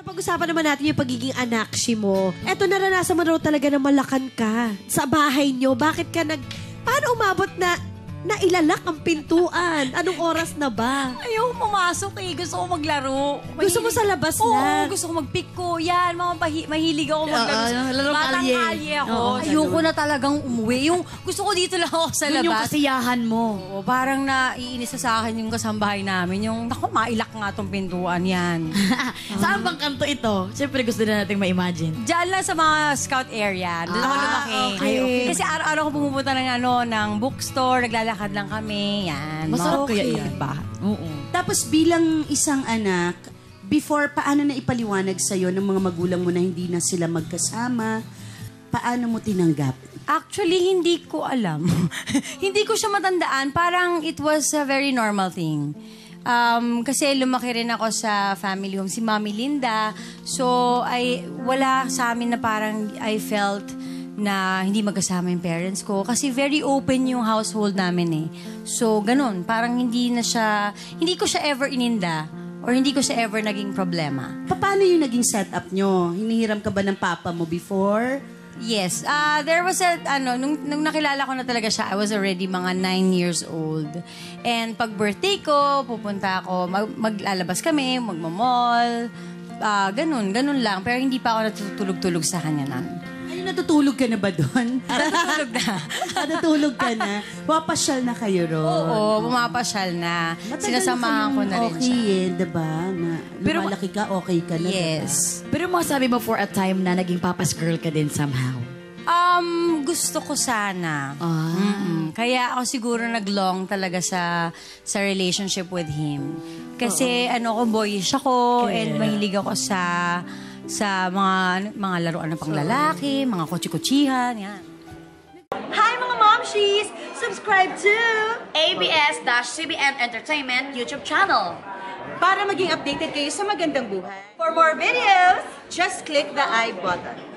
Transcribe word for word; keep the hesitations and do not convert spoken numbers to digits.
Napag-usapan naman natin yung pagiging anakshi mo. Eto, naranasan mo na talaga na malakan ka sa bahay nyo. Bakit ka nag... Paano umabot na nailalak ang pintuan? Anong oras na ba? Ayaw pumasok eh. Gusto ko maglaro. Mahilig. Gusto mo sa labas oo, na? Oo, gusto ko magpiko. Yan, mga mahilig ako maglaro. Uh, uh, Batang kalye ako. Uh, Ayoko na talagang umuwi. Yung gusto ko dito lang ako sa yun labas. Yung kasiyahan mo. Oo, parang naiinis sa akin yung kasambahay namin. Yung, naku, mailak nga tong pintuan yan. Saan bang kanto ito? Siyempre gusto na natin ma-imagine. Diyan lang sa mga scout area. Doon ah, ako lumaki. Okay. Okay. Kasi araw-araw ko pumupunta ng, ano, ng bookstore, naglalakad lang kami, yan. Masarap okay. Kaya yan ba? Oo. Tapos bilang isang anak, before, paano na ipaliwanag sa'yo ng mga magulang mo na hindi na sila magkasama? Paano mo tinanggap? Actually, hindi ko alam. Hindi ko siya matandaan. Parang it was a very normal thing. Um, kasi lumaki rin ako sa family home, si Mami Linda. So, I, wala sa amin na parang I felt na hindi magkasama yung parents ko. Kasi very open yung household namin eh. So, ganun. Parang hindi na siya, hindi ko siya ever ininda or hindi ko siya ever naging problema. Paano yung naging setup nyo? Hinihiram ka ba ng papa mo before? Yes. Uh, there was a, ano, nung, nung nakilala ko na talaga siya, I was already mga nine years old. And pag birthday ko, pupunta ako, mag, maglalabas kami, magmamall, uh, ganun, ganun lang. Pero hindi pa ako natutulog-tulog sa kanya lang. Ano, natutulog ka na ba doon? Natutulog na. Natutulog ka na? Pumapasyal na kayo ron? Oo, pumapasyal na. Sinasamahan ko na rin siya. Okay eh, diba? Na lumalaki ka, okay ka na. Yes. Diba? Pero masabi mo for a time na naging papa's girl ka din somehow? Um, gusto ko sana. Ah. Mm-mm. Kaya ako siguro naglong talaga sa sa relationship with him. Kasi oh. ano ko, boyish ako okay. and mahilig ako sa... sa mga mga laruan ng panglalaki, mga kotse-kotsihan, yan. Hi mga momshies! Subscribe to A B S C B N Entertainment YouTube channel para maging updated kayo sa Magandang Buhay. For more videos, just click the I button.